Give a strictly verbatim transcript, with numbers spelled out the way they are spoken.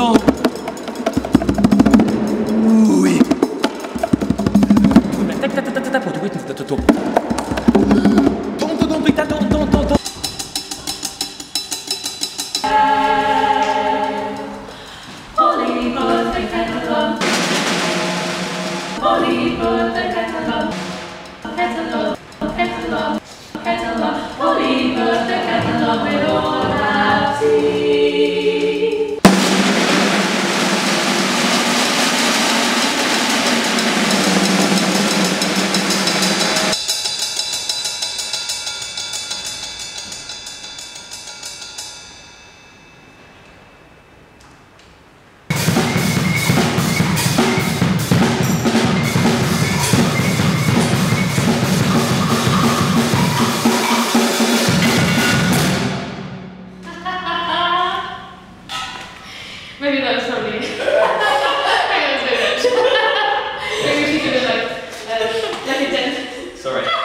temps. Oui. Holy bird, the cantaloupe. Holy bird, the cantaloupe. Cantaloupe, cantaloupe, cantaloupe. Holy bird, the cantaloupe, we don't have tea. Maybe that was so neat. I gotta say that. Maybe she could have like, uh, like a dentist. Sorry.